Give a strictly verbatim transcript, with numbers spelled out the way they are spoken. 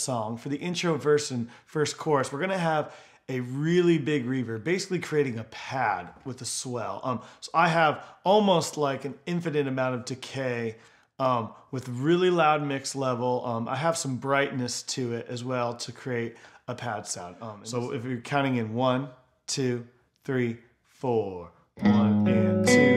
song, for the intro verse and first chorus, we're going to have a really big reverb, basically creating a pad with a swell. Um, so I have almost like an infinite amount of decay um, with really loud mix level. Um, I have some brightness to it as well to create a pad sound. Um, so if you're counting in one, two, three, four, one and two.